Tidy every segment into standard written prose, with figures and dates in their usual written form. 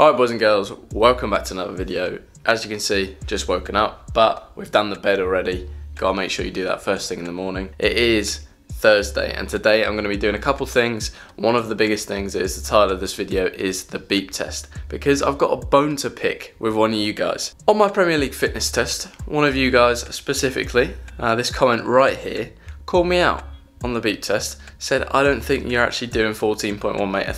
Alright boys and girls, welcome back to another video. As you can see, just woken up, but we've done the bed already. Gotta make sure you do that first thing in the morning. It is Thursday, and today I'm gonna be doing a couple things. One of the biggest things is the title of this video is the beep test, because I've got a bone to pick with one of you guys. On my Premier League fitness test, one of you guys specifically, this comment right here, called me out on the beep test, said, I don't think you're actually doing 14.1, mate. I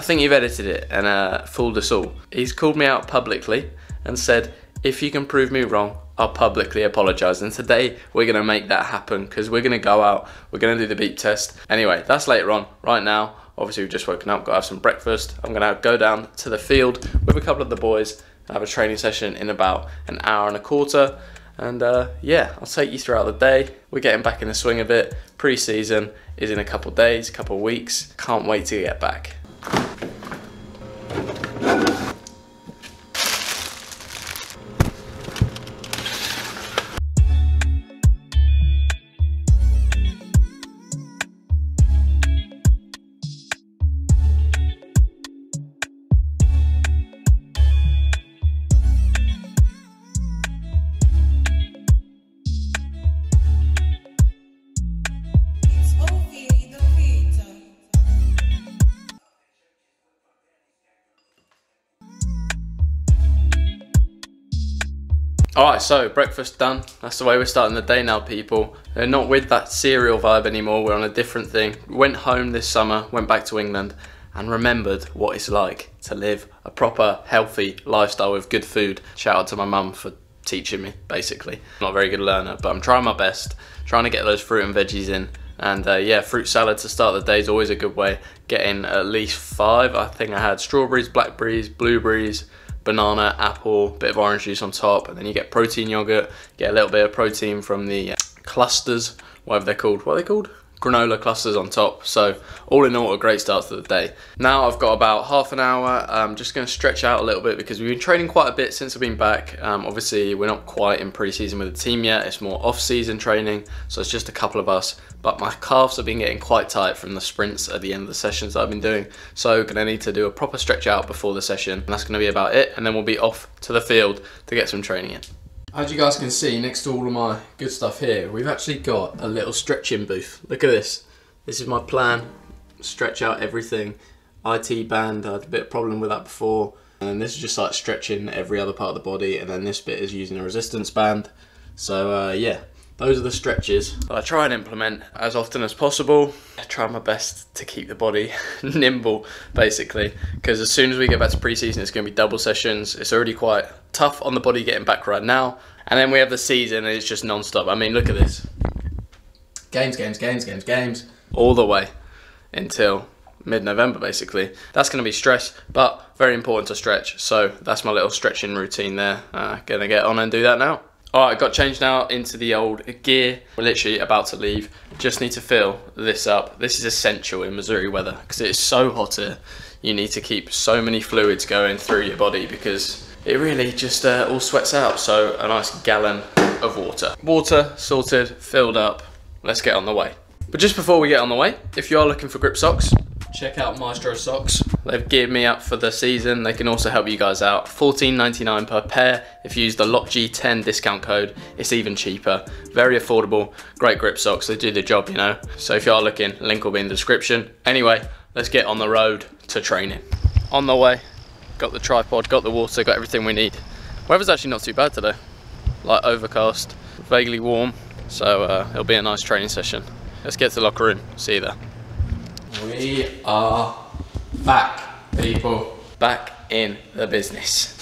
think you've edited it and fooled us all. He's called me out publicly and said, if you can prove me wrong, I'll publicly apologise. And today we're going to make that happen because we're going to go out, we're going to do the beep test. Anyway, that's later on. Right now, obviously we've just woken up, got to have some breakfast. I'm going to go down to the field with a couple of the boys and have a training session in about an hour and a quarter. And yeah, I'll take you throughout the day. We're getting back in the swing a bit. Pre-season is in a couple of days, couple of weeks. Can't wait to get back. Alright, so breakfast done. That's the way we're starting the day now, people. We're not with that cereal vibe anymore, we're on a different thing. Went home this summer, went back to England and remembered what it's like to live a proper healthy lifestyle with good food. Shout out to my mum for teaching me, basically. I'm not a very good learner, but I'm trying my best, trying to get those fruit and veggies in. And yeah, fruit salad to start the day is always a good way. Getting at least 5, I think I had strawberries, blackberries, blueberries, banana, apple, bit of orange juice on top, and then you get protein yogurt, get a little bit of protein from the clusters, whatever they're called. What are they called? Granola clusters on top. So all in all, a great start to the day. Now I've got about half an hour. I'm just going to stretch out a little bit because we've been training quite a bit since I've been back. Obviously we're not quite in pre-season with the team yet. It's more off-season training, so it's just a couple of us. But my calves have been getting quite tight from the sprints at the end of the sessions that I've been doing. So gonna need to do a proper stretch out before the session. And that's gonna be about it. And then we'll be off to the field to get some training in. As you guys can see, next to all of my good stuff here, we've actually got a little stretching booth. Look at this. This is my plan. Stretch out everything. IT band, I had a bit of problem with that before. And then this is just like stretching every other part of the body. And then this bit is using a resistance band. So yeah, those are the stretches that I try and implement as often as possible. I try my best to keep the body nimble, basically, because as soon as we get back to pre-season, it's going to be double sessions. It's already quite tough on the body getting back right now. And then we have the season and it's just non-stop. I mean, look at this. Games, games, games, games, games. All the way until mid-November, basically. That's going to be stress, but very important to stretch. So that's my little stretching routine there. Going to get on and do that now. Alright, got changed now into the old gear. We're literally about to leave. Just need to fill this up. This is essential in Missouri weather because it is so hot here. You need to keep so many fluids going through your body because it really just all sweats out. So a nice gallon of water. Water sorted, filled up. Let's get on the way. But just before we get on the way, if you are looking for grip socks, check out Maestro socks. They've geared me up for the season. They can also help you guys out. $14.99 per pair. If you use the LotG10 discount code, it's even cheaper. Very affordable, great grip socks. They do the job, you know. So if you are looking, link will be in the description. Anyway, let's get on the road to training. On the way, got the tripod, got the water, got everything we need. Weather's actually not too bad today. Like overcast, vaguely warm. So it'll be a nice training session. Let's get to the locker room, see you there. We are back, people. Back in the business.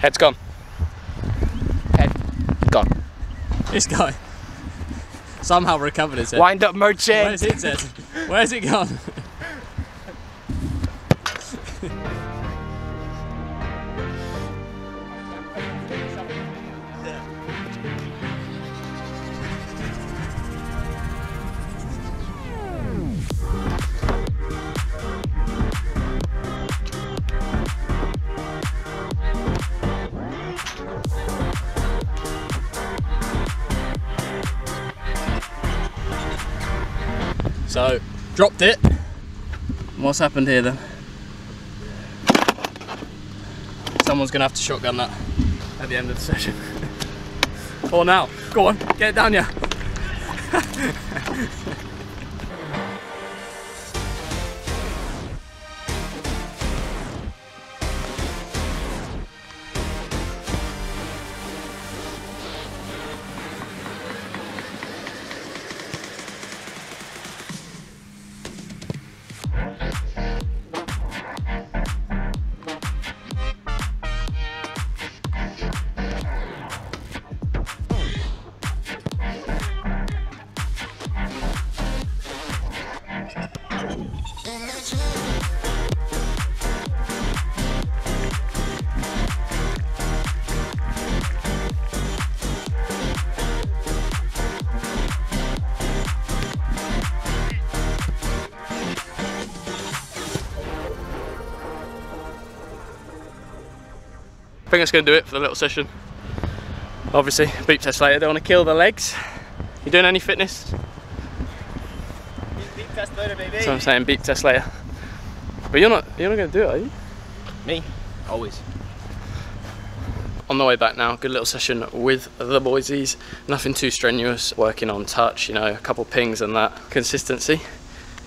Head's gone. Head gone. This guy somehow recovered his head. Wind up merchant. Where's his head? Where's it gone? So, dropped it. What's happened here then? Someone's gonna have to shotgun that at the end of the session. Or now. Go on, get it down here. I think that's going to do it for the little session. Obviously, beep test later. Don't want to kill the legs. You doing any fitness? Beep test later, baby. That's what I'm saying, beep test later. But you're not going to do it, are you? Me, always. On the way back now, good little session with the boysies. Nothing too strenuous. Working on touch, you know, a couple pings and that. Consistency,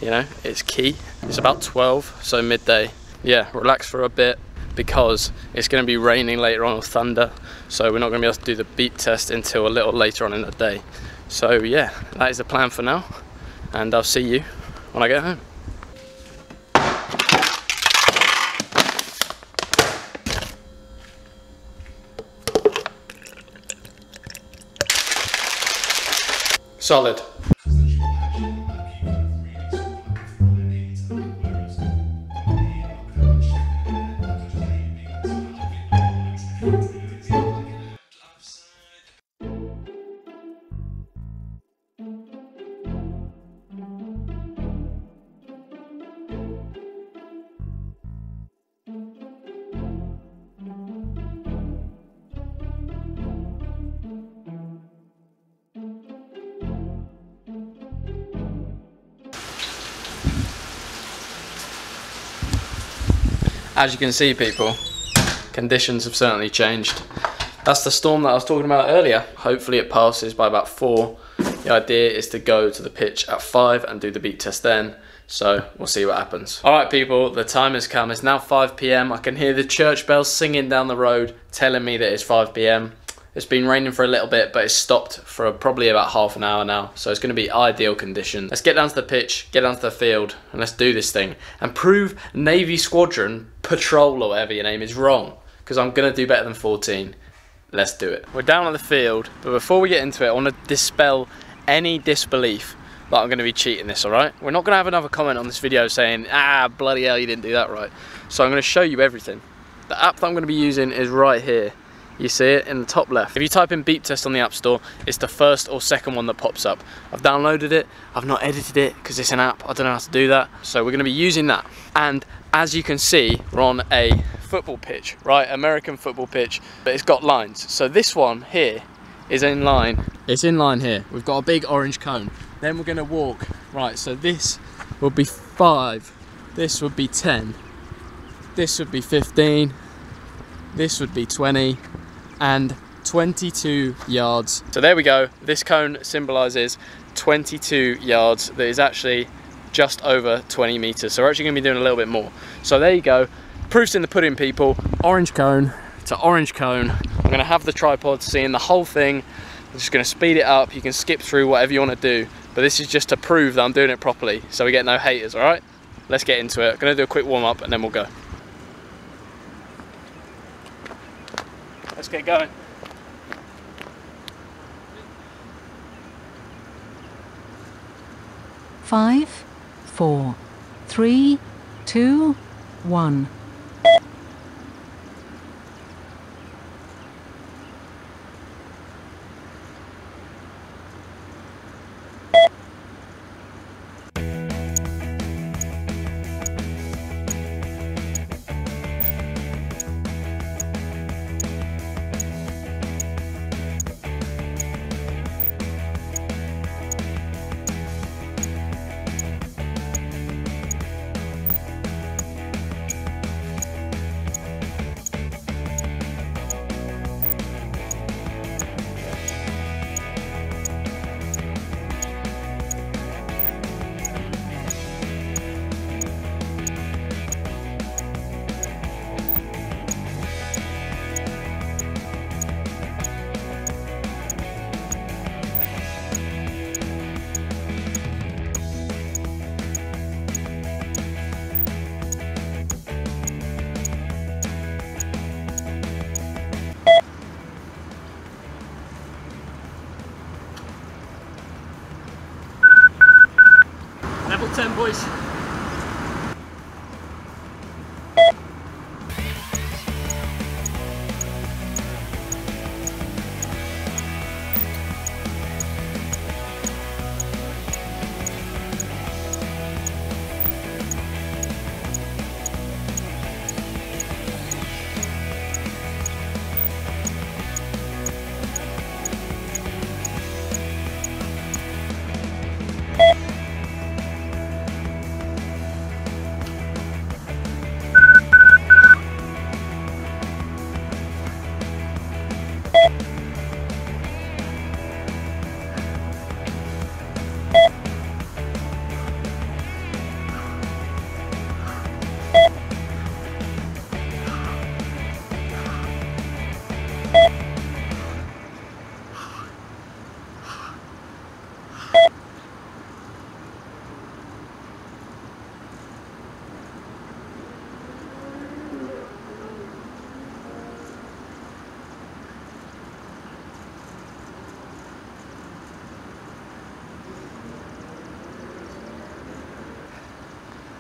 you know, it's key. It's about 12, so midday. Yeah, relax for a bit, because it's going to be raining later on, or thunder, so we're not going to be able to do the beep test until a little later on in the day. So yeah, that is the plan for now, and I'll see you when I get home. Solid. As you can see, people, conditions have certainly changed. That's the storm that I was talking about earlier. Hopefully it passes by about 4. The idea is to go to the pitch at 5 and do the beep test then. So we'll see what happens. All right, people, the time has come. It's now 5 p.m. I can hear the church bells singing down the road, telling me that it's 5 p.m. It's been raining for a little bit, but it's stopped for probably about half an hour now. So it's going to be ideal conditions. Let's get down to the pitch, get down to the field, and let's do this thing. And prove Navy Squadron Patrol or whatever your name is wrong. Because I'm going to do better than 14. Let's do it. We're down on the field, but before we get into it, I want to dispel any disbelief that I'm going to be cheating this, all right? We're not going to have another comment on this video saying, ah, bloody hell, you didn't do that right. So I'm going to show you everything. The app that I'm going to be using is right here. You see it in the top left. If you type in beep test on the App Store, it's the first or second one that pops up. I've downloaded it, I've not edited it because it's an app, I don't know how to do that. So we're going to be using that. And as you can see, we're on a football pitch, right? American football pitch, but it's got lines. So this one here is in line. It's in line here. We've got a big orange cone. Then we're going to walk. Right, so this will be 5. This would be 10. This would be 15. this would be 20, and 22 yards. So there we go, this cone symbolises 22 yards, that is actually just over 20 metres. So we're actually going to be doing a little bit more. So there you go, proof's in the pudding, people. Orange cone to orange cone. I'm going to have the tripod seeing the whole thing. I'm just going to speed it up. You can skip through whatever you want to do, but this is just to prove that I'm doing it properly, so we get no haters, all right? Let's get into it. I'm going to do a quick warm-up and then we'll go. Let's get going. Five, four, three, two, one. Level 10, boys.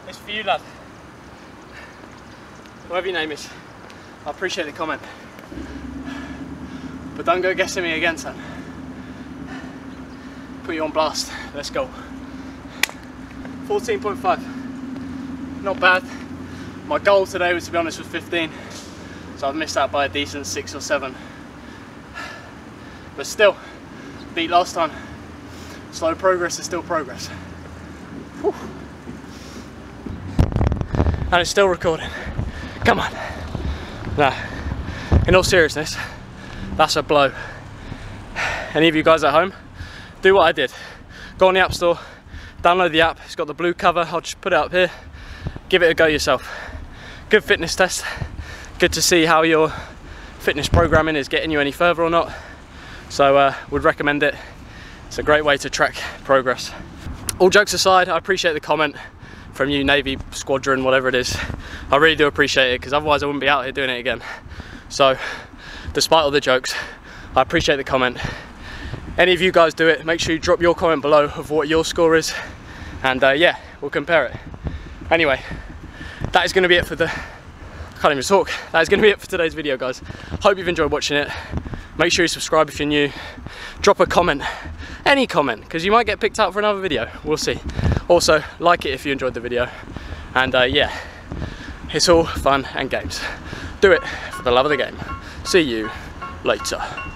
It's for you, lad. Whatever your name is, I appreciate the comment. But don't go guessing me again, son. Put you on blast. Let's go. 14.5. Not bad. My goal today was, to be honest, was 15. So I've missed out by a decent 6 or 7. But still, beat last time. Slow progress is still progress. Whew. And it's still recording. Come on. Nah, in all seriousness, that's a blow. Any of you guys at home, do what I did. Go on the App Store, download the app. It's got the blue cover. I'll just put it up here. Give it a go yourself. Good fitness test. Good to see how your fitness programming is getting you any further or not. So would recommend it. It's a great way to track progress. All jokes aside, I appreciate the comment from you, Navy Squadron, whatever it is. I really do appreciate it, because otherwise I wouldn't be out here doing it again. So despite all the jokes, I appreciate the comment. Any of you guys do it, make sure you drop your comment below of what your score is, and yeah, we'll compare it. Anyway, that is going to be it for the... I can't even talk. That is going to be it for today's video, guys. Hope you've enjoyed watching it. Make sure you subscribe if you're new. Drop a comment, any comment, because you might get picked out for another video. We'll see. Also, like it if you enjoyed the video, and yeah, it's all fun and games. Do it for the love of the game. See you later.